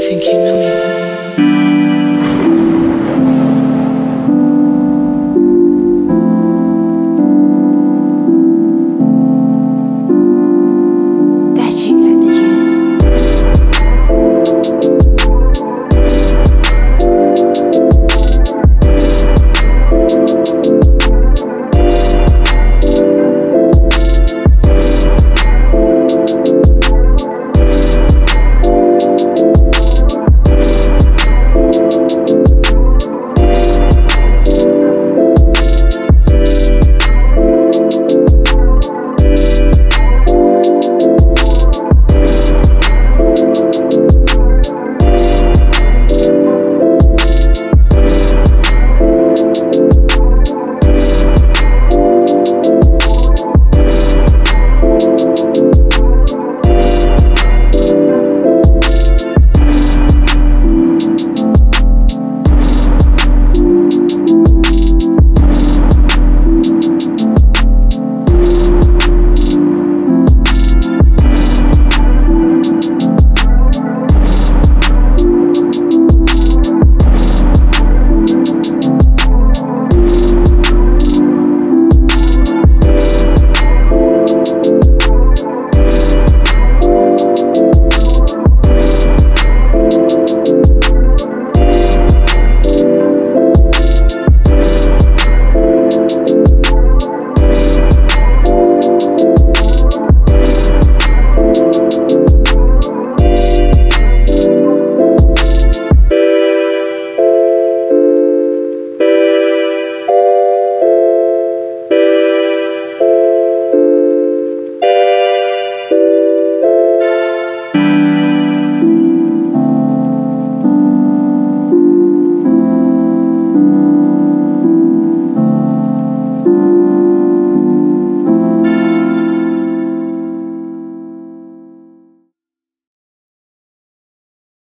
think you know me.